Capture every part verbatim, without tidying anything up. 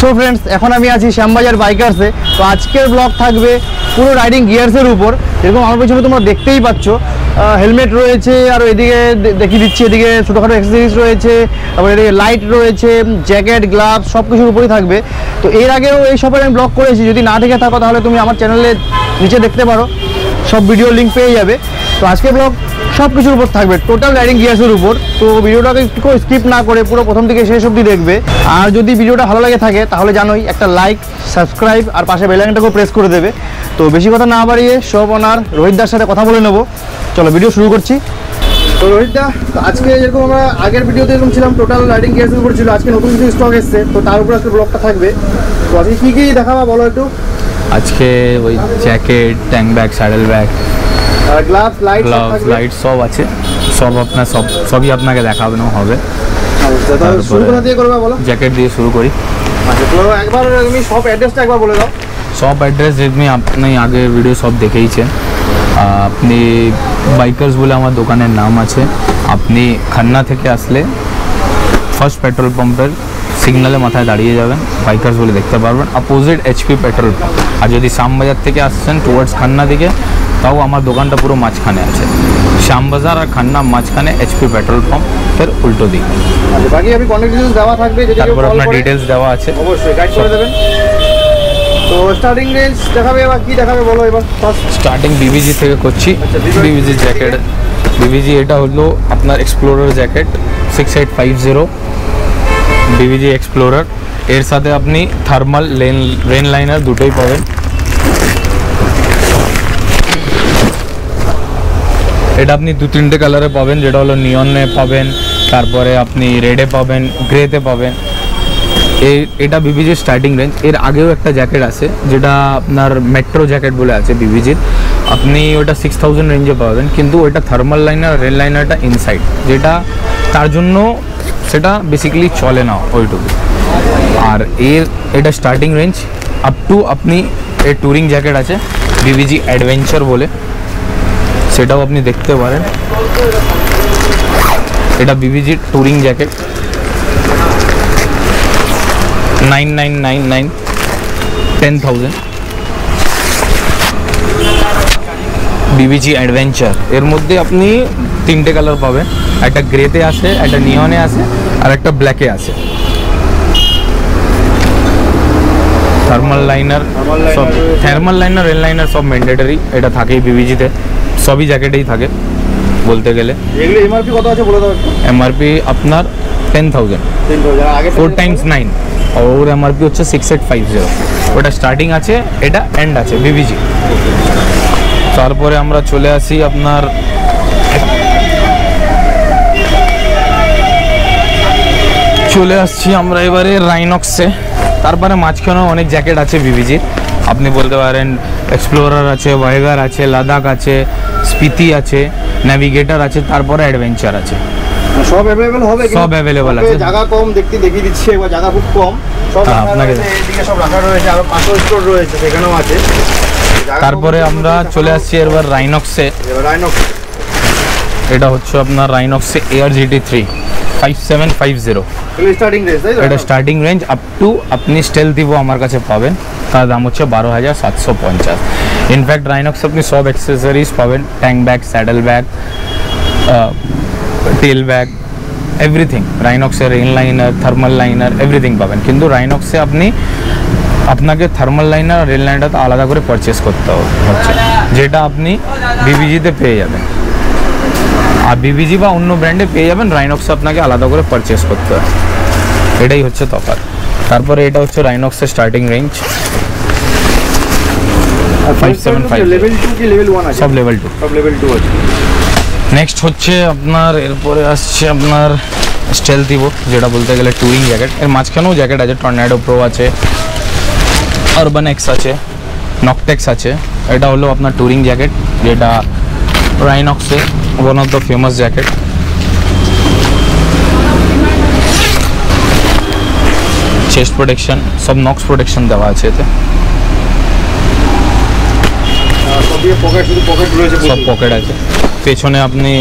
So friends एखन आमी आछि श्यामबाजार बाइकार्स ए। तो आजकेर ब्लग थाकबे पुरो राइडिंग गियार्सेर उपर। एरकम आमार पिछने तोमरा देखतेई पाच्छ हेलमेट रयेछे आर एदिके देखिये दिच्छि एदिके छोटखाटो एक्सेसरिज रयेछे आबार एदिके लाइट रयेछे जैकेट ग्लाभस सबकिछुर उपरई थाकबे। तो एर आगेओ एई शपेर आमी ब्लग करेछि, जोदि ना देखे थाको ताहले तुमि आमार চ্যানেলে নিচে দেখতে পারো, सब ভিডিও লিংক পেয়ে যাবে। तो आजके ब्लग सब किस थको टोटाल राइडिंग गियार्सर ऊपर। तो भिडियो को स्किप ना कर पूरा प्रथम दिखे शेष अब्दि देखें और जो भिडियो भलो लेगे थे तो जानोई एक लाइक सबसक्राइब और पास बेल आइकन को प्रेस कर देवे। तो बेशी कथा ना बाड़िए सब ओनार रोहितदार साथे कथा बोले नेब, चलो भिडियो शुरू करछि। तो रोहितदा आज के जेरकम आगे भिडियो एरकम छिलाम टोटाल राइडिंग गियार्सर ऊपर छिलो, आज के नतुन किछु स्टक एसेछे तो तार ऊपर आजके ब्लगटा थाकबे। तो आजके कि कि देखाबा बोलो एकटु। आजके ओई jacket tank bag saddle bag gloves light gloves light सब আছে, সব আপনা সব সবই আপনাকে দেখাবনো হবে। আচ্ছা তাহলে শুরু করে দিয়ে করবে বলো, জ্যাকেট দিয়ে শুরু করি। আচ্ছা তো একবার তুমি সব অ্যাড্রেসটা একবার বলে দাও। সব অ্যাড্রেস যেমনি আপনি আগে ভিডিও সব দেখেইছেন। আপনি বাইকার্স বলে আমার দোকানের নাম আছে। আপনি খান্না থেকে আসলে ফার্স্ট পেট্রোল পাম্পের সিগনালে মাথায় দাঁড়িয়ে যাবেন, বাইকার্স বলে দেখতে পারবেন, অপোজিট এইচপি পেট্রোল পাম্প। আর যদি শ্যামবাজার থেকে আসছেন টুয়ার্ডস খান্না দিকে তাও আমার দোকানটা পুরো মাঝখানে আছে, শ্যামবাজার আর খান্না মাঝখানে এইচপি পেট্রোল পাম্প এর উল্টো দিকে। আর বাকি আমি কন্টাক্ট ডিটেইলস দেওয়া থাকবে, যদি তারপর আপনার ডিটেইলস দেওয়া আছে অবশ্যই গাইড করে দেবেন। তো স্টার্টিং রেঞ্জ দেখাবে বা কি দেখাবে বলো এবার। ফার্স্ট স্টার্টিং বিবিজি থেকে করছি। বিবিজি জ্যাকেট, বিবিজি এটা হলো আপনার explorer jacket six eight five zero BBG explorer. এর সাথে আপনি থার্মাল লেন রেন লাইনার দুটোই পাবেন। এটা আপনি দু তিনটে কালারে পাবেন, যেটা হলো নিয়নে পাবেন, তারপরে আপনি রেডে পাবেন, গ্রেতে পাবেন। এই এটা বিবিজির স্টার্টিং রেঞ্জ। এর আগেও একটা জ্যাকেট আছে যেটা আপনার মেট্রো জ্যাকেট বলে আছে বিবিজির, আপনি ওটা সিক্স থাউজেন্ড রেঞ্জে পাবেন, কিন্তু ওটা থার্মাল লাইনার রেল লাইনারটা ইনসাইড, যেটা তার জন্য সেটা বেসিক্যালি চলে না ওইটুকু। আর এর এটা স্টার্টিং রেঞ্জ আপ টু আপনি এর ট্যুরিং জ্যাকেট আছে বিবিজি অ্যাডভেঞ্চার বলে, সেটাও আপনি দেখতে পারেন। এটা BBG touring jacket nine nine nine nine, ten thousand. BBG adventure এর মধ্যে আপনি তিনটে কালার পাবেন, একটা গ্রেতে আছে, একটা নিয়নে আছে, আর একটা ব্ল্যাকে আছে। থার্মাল লাইনার সব থার্মাল লাইনার রেল লাইনার সব ম্যান্ডেটরি, এটা থাকেই বিবিজিতে, সবই জ্যাকেটেই থাকে বলতে গেলে। এগুলো এমআরপি কত আছে বলে দাও একটু। এমআরপি আপনার টেন থাউজেন্ড, টেন থাউজেন্ড আগে ফোর টাইমস নাইন, আর এমআরপি হচ্ছে সিক্স এইট ফাইভ জিরো। ওটা স্টার্টিং আছে, এটা এন্ড আছে বিবিজি। তারপরে আমরা চলে আসি আপনার চলে আসছি আমরা এবারে রাইনক্সে। তারপরে মাঝখানেও অনেক জ্যাকেট আছে বিবিজির, আপনি বলতে পারেন এক্সপ্লোরার আছে, ওয়াইগার আছে, লাদাখ আছে, স্পিতি আছে, নেভিগেটর আছে, তারপরে অ্যাডভেঞ্চার আছে, সব अवेलेबल হবে। সব अवेलेबल আছে, জায়গা কম, দেখতে দেখিয়ে দিচ্ছি একবার, জায়গা খুব কম। সব আপনাদের এদিকে সব রাখা রয়েছে, আর পাঁচশো স্টোর রয়েছে সেখানেও আছে। তারপরে আমরা চলে আসছি এবার রাইনক্সে। রাইনক্স এটা হচ্ছে আপনার রাইনক্সে AR GT three five seven five zero, এটা স্টার্টিং রেঞ্জ। এটা স্টার্টিং রেঞ্জ আপ টু আপনি স্টেল দিব আমার কাছে পাবেন, তার দাম হচ্ছে বারো হাজার সাতশো পঞ্চাশ। ইনফ্যাক্ট রাইনক্স আপনি সব অ্যাক্সেসরিজ পাবেন, tank bag, saddle bag, tail bag, everything. রাইনক্সে rain liner, thermal liner everything পাবেন, কিন্তু রাইনক্সে আপনি আপনাকে থার্মাল লাইনার আর রেল লাইনারটা আলাদা করে পারচেস করতে হচ্ছে, যেটা আপনি বিবিজিতে পেয়ে যাবেন। আর বিবিজি বা অন্য ব্র্যান্ডে পেয়ে যাবেন, রাইনক্সে আপনাকে আলাদা করে পারচেস করতে হবে, এটাই হচ্ছে তফাৎ। তারপরে এটা হচ্ছে রাইনক্সের starting range five seven five. Level two কি লেভেল ওয়ান আছে? সব লেভেল টু, সব লেভেল টু আছে। নেক্সট হচ্ছে আপনার এরপরে আসছে আপনার স্টেল দিব, যেটা বলতে গেলে ট্যুরিং জ্যাকেট। এর মাঝখানেও জ্যাকেট আছে, টর্নেডো প্রো আছে, আরবান এক্স আছে, নকটেক্স আছে। এটা হলো আপনার ট্যুরিং জ্যাকেট, যেটা রাইনক্সে one of the famous jacket. Chest protection সব নক্স প্রোটেকশন দেওয়া আছে এতে, সব পকেট আছে। পেছনে আপনি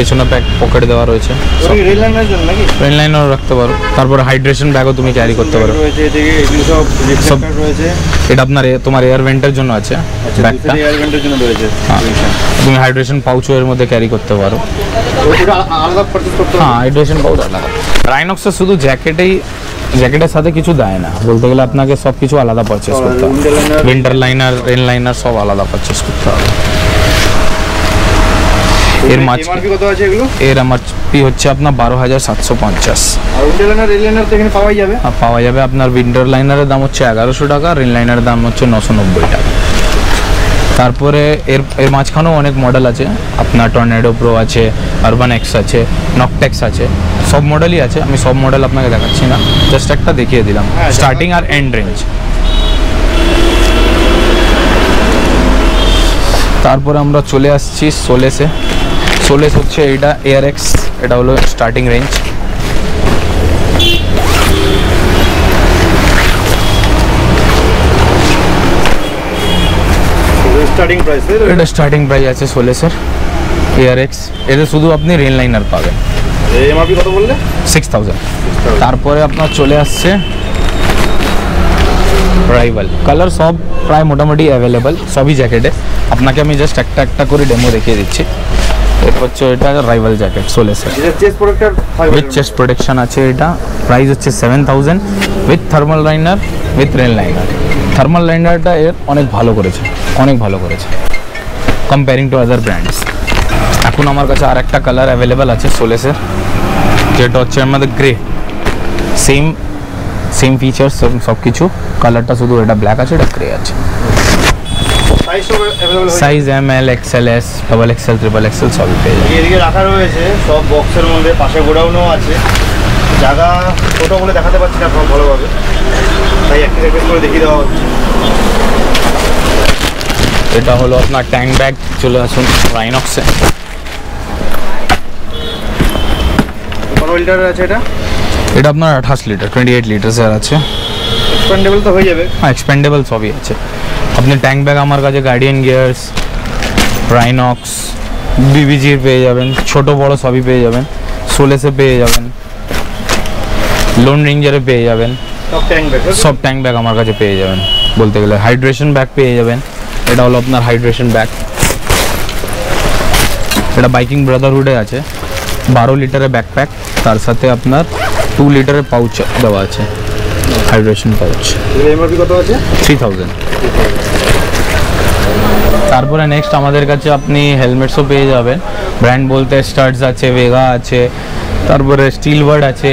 পেছনে ব্যাগ পকেট দেওয়া রয়েছে। ওই রেল লাইনের জন্য নাকি? রেল লাইনও রাখতে পারো, তারপর হাইড্রেশন ব্যাগও তুমি ক্যারি করতে পারো। রয়েছে এদিকে এগুলো সব রিফ্লেক্টর রয়েছে, এটা আপনার তোমার এয়ার ভেন্টের জন্য আছে, ব্যাগটা এয়ার ভেন্টের জন্য রয়েছে। তুমি হাইড্রেশন পাউচও এর মধ্যে ক্যারি করতে পারো। ওটা আলাদা পারচেজ করতে হবে। হ্যাঁ, হাইড্রেশন পাউচ আলাদা। রাইনক্সে শুধু জ্যাকেটেই জ্যাকেটের সাথে কিছু দেয় না, বলতে গেলে আপনাকে সব কিছু আলাদা পারচেজ করতে হবে, উইন্টার লাইনার রেন লাইনার সব আলাদা পারচেজ করতে হবে। এর এমআরপি কত আছে এগুলো? এর এমআরপি হচ্ছে আপনার বারো হাজার সাতশো পঞ্চাশ। আর উইন্টার লাইনার রেন লাইনার তো এখানে পাওয়া যাবে? হ্যাঁ, পাওয়া যাবে। আপনার উইন্টার লাইনারের দাম হচ্ছে এগারোশো টাকা, রেন লাইনারের দাম হচ্ছে নশো নব্বই টাকা। তারপরে এর এর মাঝখানেও অনেক মডেল আছে, আপনার টর্নেডো প্রো আছে, আরবান এক্স আছে, নকটেক্স আছে, সব মডেলই আছে। আমি সব মডেল আপনাকে দেখাচ্ছি না, জাস্ট একটা দেখিয়ে দিলাম স্টার্টিং আর এন্ড রেঞ্জ। তারপরে আমরা চলে আসছি সোলেসে। সোলেস হচ্ছে এটা এয়ার এক্স, এটা হলো স্টার্টিং রেঞ্জ। स्टार्टिंग प्राइस है, এটা স্টার্টিং প্রাইস আছে সোলেসের এআরএক্স। এটা শুধু আপনি রেল লাইনার পাবেন। এমআরপি কত বললে? ছয় হাজার। তারপরে আপনার চলে আসছে রাইভাল। কালার সব প্রায় মোটামুটি अवेलेबल সবই জ্যাকেটে, আপনাকে আমি জাস্ট একটা একটা করে ডেমো দেখিয়ে দিচ্ছি। এটা হচ্ছে এটা রাইভাল জ্যাকেট সোলেসের, এটা chest protector with chest protection আছে। এটা প্রাইস হচ্ছে সাত হাজার with thermal liner with rain liner. Thermal লাইনারটা এর অনেক ভালো করেছে, অনেক ভালো করেছে কম্পেয়ারিং টু আদার ব্র্যান্ডস। এখন আমার কাছে আর একটা কালার অ্যাভেলেবেল আছে সোলেসের, যেটা হচ্ছে আমাদের গ্রে। সেম সেম ফিচার্স সব কিছু, কালারটা শুধু এটা ব্ল্যাক আছে, এটা গ্রে আছে। Size M L XL S double XL triple XL সবই পেয়ে যাবে। এদিকে রাখা রয়েছে সব বক্সের মধ্যে, পাশে গোডাউনও আছে। জায়গা ছোটো বলে দেখাতে পারছি না আপনার ভালোভাবে, তাই একটা রেকর্ড করে দেখিয়ে দেওয়া হচ্ছে। এটা হলো আপনার ট্যাঙ্ক ব্যাগ। চলে আসুন রাইনক্সে। কত লিটার আছে এটা? এটা আপনার আঠাশ লিটার, আঠাশ লিটার স্যার আছে। এক্সপ্যান্ডেবল তো হয়ে যাবে? হ্যাঁ, এক্সপ্যান্ডেবল সবই আছে। আপনি ট্যাঙ্ক ব্যাগ আমার কাছে গার্ডিয়ান গিয়ার্স, রাইনক্স, বিবিজি পেয়ে যাবেন, ছোট বড় সবই পেয়ে যাবেন। সোলেসে পেয়ে যাবেন, লোন রেঞ্জারে পেয়ে যাবেন, সব ট্যাঙ্ক ব্যাগ সব ট্যাঙ্ক ব্যাগ আমার কাছে পেয়ে যাবেন। বলতে গেলে হাইড্রেশন ব্যাগ পেয়ে যাবেন, এটা হলো আপনার হাইড্রেশন ব্যাগ। এটা বাইকিং ব্রাদারহুডে আছে, বারো লিটারের ব্যাকপ্যাক, তার সাথে আপনার টু লিটারের পাউচ দেওয়া আছে, হাইড্রেশন পাউচ। এমআরপি কত আছে? তিন হাজার। তারপরে নেক্সট আমাদের কাছে আপনি হেলমেটসও পেয়ে যাবেন। ব্র্যান্ড বলতে স্টার্টস আছে, ভেগা আছে, তারপরে স্টিল ওয়ার্ড আছে,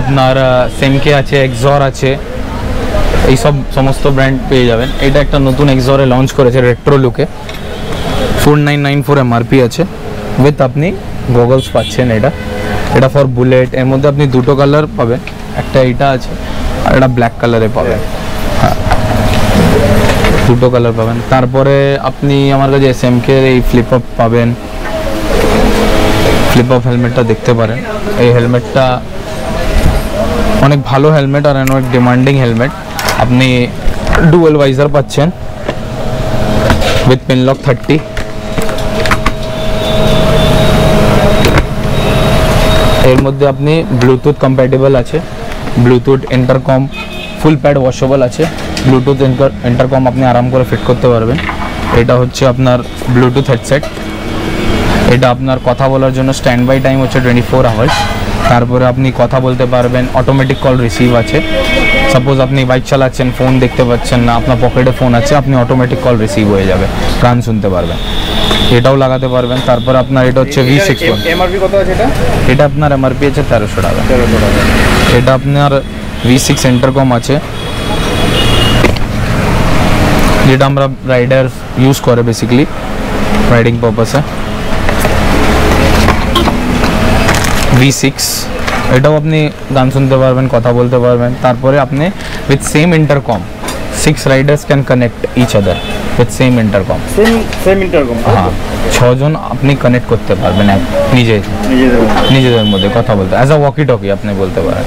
আপনার এসএমকে আছে, এক্সর আছে, এই সব সমস্ত ব্র্যান্ড পেয়ে যাবেন। এটা একটা নতুন এক্সরে লঞ্চ করেছে রেট্রো লুকে, four nine nine four MRP আছে উইথ আপনি গগলস পাচ্ছেন। এটা এটা ফর বুলেট, এর মধ্যে আপনি দুটো কালার পাবেন, একটা এটা আছে আর এটা ব্ল্যাক কালারে পাবেন। হ্যাঁ, দুটো কালার পাবেন। তারপরে আপনি আমার কাছে এসএমকে এই ফ্লিপ আপ পাবেন, ফ্লিপ আপ হেলমেটটা দেখতে পারেন। এই হেলমেটটা অনেক ভালো হেলমেট আর অনেক ডিমান্ডিং হেলমেট। আপনি ডুয়েল ভাইজার পাচ্ছেন উইথ পিনলক থার্টি। এর মধ্যে আপনি ব্লুটুথ কম্প্যাটেবল আছে, Bluetooth intercom, full pad washable আছে। ব্লুটুথ ইন্টারকম আপনি আরাম করে ফিট করতে পারবেন। এটা হচ্ছে আপনার ব্লুটুথ হেডসেট, এটা আপনার কথা বলার জন্য স্ট্যান্ড বাই টাইম হচ্ছে টোয়েন্টি ফোর আওয়ার্স। তারপরে আপনি কথা বলতে পারবেন, অটোমেটিক কল রিসিভ আছে। সাপোজ আপনি বাইক চালাচ্ছেন, ফোন দেখতে পাচ্ছেন না, আপনার পকেটে ফোন আছে, আপনি অটোমেটিক কল রিসিভ হয়ে যাবে, গান শুনতে পারবেন, এটাও লাগাতে পারবেন। তারপরে আপনার এটা হচ্ছে ভি সিক্সটি ওয়ান। এমআরপি কত আছে এটা? এটা আপনার এমআরপি আছে তেরোশো টাকা। এটা আপনার ভি সিক্স ইন্টারকম আছে, যেটা আমরা রাইডার ইউজ করে বেসিক্যালি রাইডিং পারপাসে। ভি সিক্স এটাও আপনি গান শুনতে পারবেন, কথা বলতে পারবেন। তারপরে আপনি with same intercom six riders can connect each other with same intercom. Same same intercom হ্যাঁ, ছজন আপনি কানেক্ট করতে পারবেন এক নিজে নিজেদের মধ্যে কথা বলতে, অ্যাজ আ ওয়াকি টকি আপনি বলতে পারেন।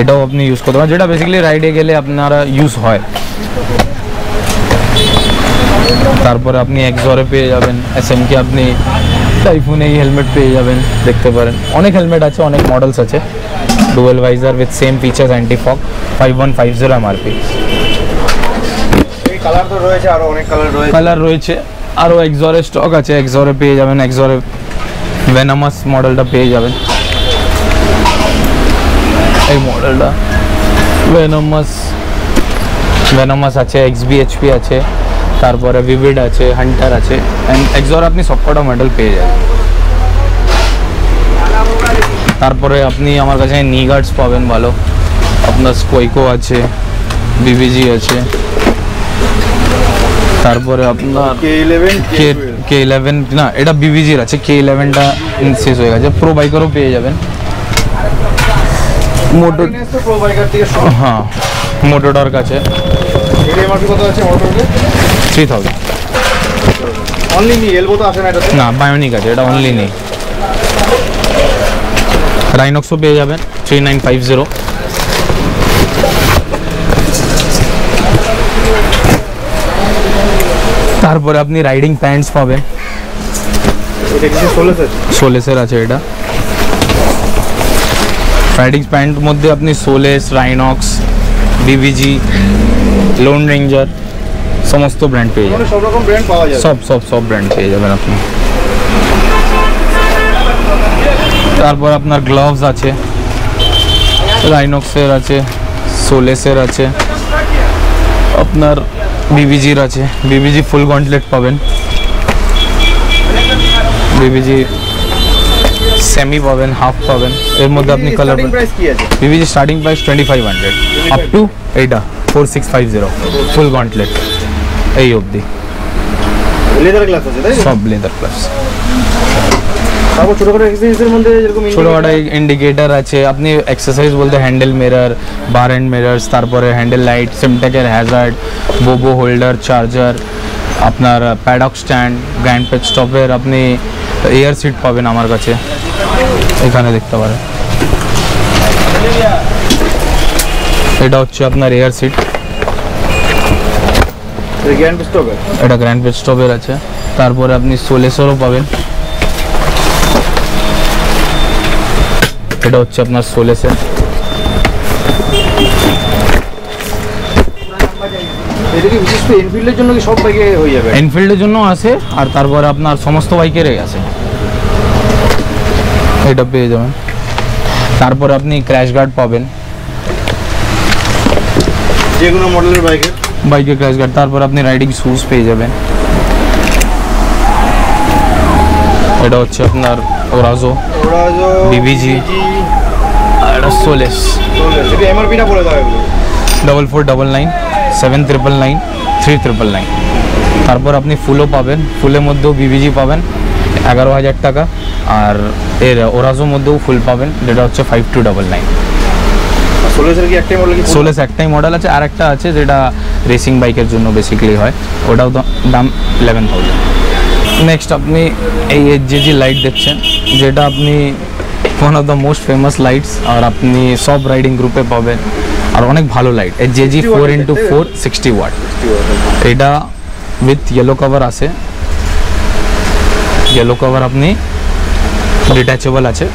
এটাও আপনি ইউজ করতে পারেন, যেটা বেসিক্যালি রাইডে গেলে আপনারা ইউজ হয়। তারপরে আপনি এক্সরে পেয়ে যাবেন, এসএমকে আপনি টাইফুন এই হেলমেট পেয়ে যাবেন, দেখতে পারেন অনেক হেলমেট আছে, অনেক মডেলস আছে। Dual visor with same features, anti fog, five one five zero MRP. এই কালার তো রয়েছে, আরো অনেক কালার রয়েছে, কালার রয়েছে আরো। এক্সরের স্টক আছে, এক্সরে পেয়ে যাবেন, এক্সরে ভেনামাস মডেলটা পেয়ে যাবেন, এই মডেলটা ভেনামাস ভেনামাস আছে, এক্সবিএইচপি আছে, তারপরে ভিভিড আছে, হান্টার আছে, এন্ড এক্সর আপনি সবকটা মডেল পেয়ে যাবেন। তারপরে আপনি আমার কাছে নি গার্ডস পাবেন ভালো, আপনার স্কোইকো আছে, বিবিজি আছে, তারপরে আপনার কে ইলেভেন, না এটা বিবিজির আছে, কে ইলেভেনটা শেষ হয়ে গেছে। প্রো বাইকারও পেয়ে যাবেন, মোটো প্রো বাইকার থেকে, হ্যাঁ মোটোটার কাছে। রাইনক্সও পেয়ে যাবেন থ্রি নাইন ফাইভ জিরো। তারপরে আপনি রাইডিং প্যান্টস পাবেন, সোলেসের আছে এটা। রাইডিং প্যান্ট মধ্যে আপনি Solace, Rynox, BBG, Lone ranger সমস্ত ব্র্যান্ড পেয়ে যাবেন, সব রকম ব্র্যান্ড পাওয়া যাবে, সব সব সব ব্র্যান্ড পেয়ে যাবেন আপনি। তারপর আপনার গ্লাভস আছে, রাইনক্সের আছে, সোলেসের আছে, আপনার বিবিজির আছে, বিবিজি ফুল গন্টলেট পাবেন, বিবিজি সেমি পাবেন, হাফ পাবেন। এর মধ্যে আপনি colour BBG starting price twenty five hundred up to এইটা four six five zero full gauntlet এই অবধি। লেদার গ্লাস আছে তাই, সব লেদার গ্লাস। তারপর ছোট ছোট এক্সেসরিজের মধ্যে এরকম ছোট ছোট ইন্ডিকেটর আছে, আপনি এক্সারসাইজ বলতে handle mirror, bar end mirrors, তারপরে হ্যান্ডেল লাইট, সিমটেকের হ্যাজার্ড, বোবো হোল্ডার, চার্জার, আপনার প্যাডক স্ট্যান্ড, গ্র্যান্ড পেট স্টপের আপনি এয়ার সিট পাবেন আমার কাছে, এখানে দেখতে পারেন। এটা হচ্ছে আপনার এয়ার সিট, এটা গ্র্যান্ড পেট স্টপের, এটা গ্র্যান্ড পেট স্টপের আছে। তারপরে আপনি সোলেসরও পাবেন, এটা হচ্ছে আপনার সোলেসের। এটা কি বিশেষ করে এনফিল্ডের জন্য কি সব বাইকে হয়ে যাবে? এনফিল্ডের জন্য আছে, আর তারপরে আপনার সমস্ত বাইকেরই আছে, এটা পেয়ে যাবেন। তারপরে আপনি ক্র্যাশ গার্ড পাবেন, যে কোনো মডেলের বাইকে বাইকে ক্র্যাশ গার্ড। তারপর আপনি রাইডিং শুজ পেয়ে যাবেন, এটা হচ্ছে আপনার ওরাজো, ওরাজো বিবিজি আর সোলেস। এটা এমআরপি না বলে দাও, four four nine nine seven triple nine three triple nine. তারপর আপনি ফুলও পাবেন, ফুলের মধ্যেও বিবিজি পাবেন এগারো হাজার টাকা, আর এর ওরাজোর মধ্যেও ফুল পাবেন, যেটা হচ্ছে ফাইভ টু ডাবল নাইন। সোলেসের কি একটাই মডেল? সোলেস একটাই মডেল আছে, আর একটা আছে যেটা রেসিং বাইকের জন্য বেসিক্যালি হয়, ওটাও দাম ইলেভেন থাউজেন্ড। নেক্সট আপনি এই যে যে লাইট দেখছেন, যেটা আপনি one of the most famous lights, আর আপনি সব রাইডিং গ্রুপে পাবেন, আর অনেক ভালো লাইট। এই যে G four into four sixty watt, এটা উইথ ইয়েলো কভার আছে, ইয়েলো কভার আপনি ডিট্যাচেবল আছে,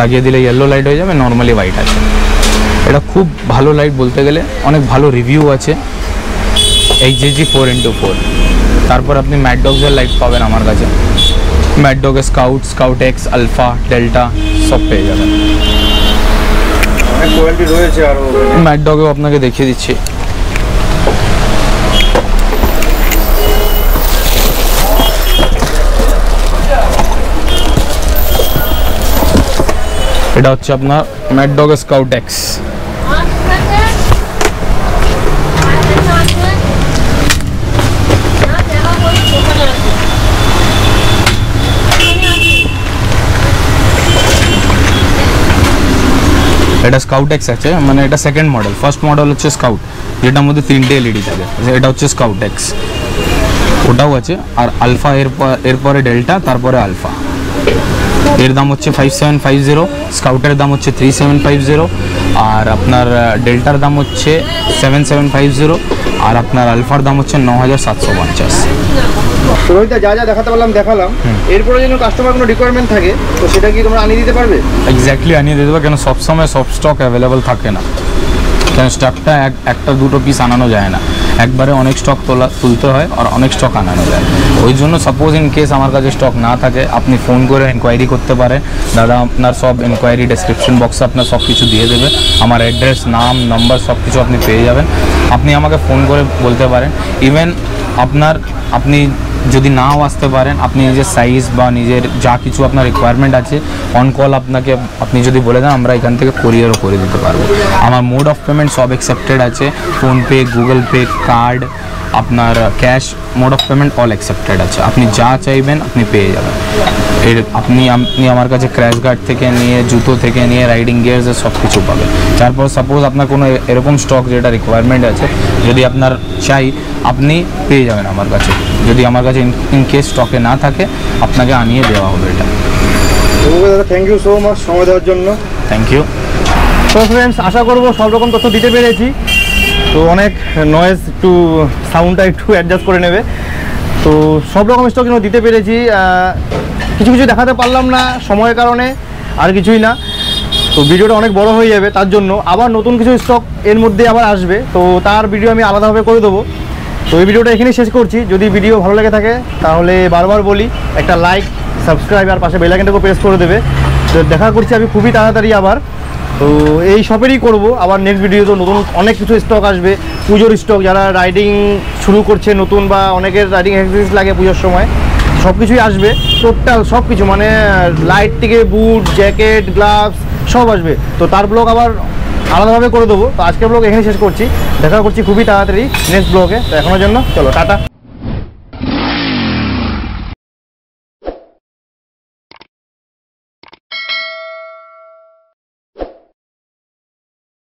লাগিয়ে দিলে ইয়েলো লাইট হয়ে যাবে, নর্মালি হোয়াইট আছে। এটা খুব ভালো লাইট বলতে গেলে, অনেক ভালো রিভিউ আছে এই যে জি ফোর ইন্টু ফোর। তারপর আপনি ম্যাডডগের লাইট পাবেন আমার কাছে, Maddog scout, scout X, alpha, delta সব পেয়ে যাবেন, অনেক কোয়ালিটি রয়েছে। আর ম্যাডডগও আপনাকে দেখিয়ে দিচ্ছি, এটা হচ্ছে আপনার ম্যাডডগ স্কাউট এক্স। এটা স্কাউট এক্স আছে, মানে এটা সেকেন্ড মডেল, ফার্স্ট মডেল হচ্ছে স্কাউট, যেটার মধ্যে তিনটে এলইডি থাকে, এটা হচ্ছে স্কাউট এক্স, ওটাও আছে। আর আলফা এরপরে, এরপরে ডেল্টা, তারপরে আলফা, এর দাম হচ্ছে ফাইভ সেভেন ফাইভ জিরো, স্কাউটের দাম হচ্ছে থ্রি সেভেন ফাইভ জিরো, আর আপনার ডেল্টার দাম হচ্ছে সেভেন সেভেন ফাইভ জিরো, আর আপনার আলফার দাম হচ্ছে nine thousand seven hundred fifty. Rohit da যা যা দেখাতে বললাম দেখালাম, এরপরে যেন কাস্টমার কোনো রিকোয়ারমেন্ট থাকে তো সেটা কি তোমরা আনিয়ে দিতে পারবে? এক্স্যাক্টলি আনিয়ে দিতে পারবে, কারণ সব সময় সব স্টক অ্যাভেলেবল থাকে না, কারণ স্টকটা একটা দুটো পিস আনানো যায় না, একবারে অনেক স্টক তোলা তুলতে হয় আর অনেক স্টক আনানো যায়। ওই জন্য সাপোজ ইন কেস আমার কাছে স্টক না থাকে আপনি ফোন করে এনকোয়ারি করতে পারেন, দাদা আপনার সব এনকোয়ারি ডেসক্রিপশন বক্সে আপনার সব কিছু দিয়ে দেবে, আমার অ্যাড্রেস নাম নাম্বার সব কিছু আপনি পেয়ে যাবেন। আপনি আমাকে ফোন করে বলতে পারেন, ইভেন আপনার আপনি যদি নাও আসতে পারেন আপনি নিজের সাইজ বা নিজের যা কিছু আপনার রিকোয়ারমেন্ট আছে অন কল আপনাকে আপনি যদি বলে দেন আমরা এখান থেকে কোরিয়ারও করে দিতে পারবো। আমার মোড অফ পেমেন্ট সব অ্যাকসেপ্টেড আছে, ফোনপে, গুগল পে, কার্ড, আপনার cash mode of payment all accepted আছে। আপনি যা চাইবেন আপনি পেয়ে যাবেন। এর আপনি আপনি আমার কাছে ক্র্যাশ গার্ড থেকে নিয়ে জুতো থেকে নিয়ে রাইডিং গিয়ার্সের সব কিছু পাবেন। তারপর সাপোজ আপনার কোনো এরকম স্টক যেটা রিকোয়ারমেন্ট আছে যদি আপনার চাই আপনি পেয়ে যাবেন আমার কাছে, যদি আমার কাছে ইন কেস স্টকে না থাকে আপনাকে আনিয়ে দেওয়া হবে। এটা দাদা থ্যাংক ইউ সো মাচ সময় দেওয়ার জন্য। Thank you. তো ফ্রেন্ডস আশা করবো সব রকম তথ্য দিতে পেরেছি, তো অনেক নয়েজ টু সাউন্ডটা একটু অ্যাডজাস্ট করে নেবে। তো সব রকম স্টক কিন্তু দিতে পেরেছি, কিছু কিছু দেখাতে পারলাম না সময়ের কারণে আর কিছুই না, তো ভিডিওটা অনেক বড় হয়ে যাবে, তার জন্য আবার নতুন কিছু স্টক এর মধ্যে আবার আসবে, তো তার ভিডিও আমি আলাদাভাবে করে দেবো। তো এই ভিডিওটা এখানেই শেষ করছি। যদি ভিডিও ভালো লেগে থাকে তাহলে বারবার বলি একটা লাইক, সাবস্ক্রাইব আর পাশে বেল আইকনটাকে প্রেস করে দেবে। তো দেখা করছি আমি খুবই তাড়াতাড়ি আবার, তো এই শপেরই করব আবার নেক্সট ভিডিও। তো নতুন অনেক কিছু স্টক আসবে, পুজোর স্টক, যারা রাইডিং শুরু করছে নতুন বা অনেকের রাইডিং এক্সারসাইজ লাগে পুজোর সময় সব কিছুই আসবে, টোটাল সব কিছু মানে লাইট থেকে বুট, জ্যাকেট, গ্লাভস সব আসবে। তো তার ব্লগ আবার আলাদাভাবে করে দেবো। তো আজকের ব্লগ এখানে শেষ করছি, দেখা করছি খুবই তাড়াতাড়ি নেক্সট ব্লগে। তো এখনও জন্য চলো টাটা।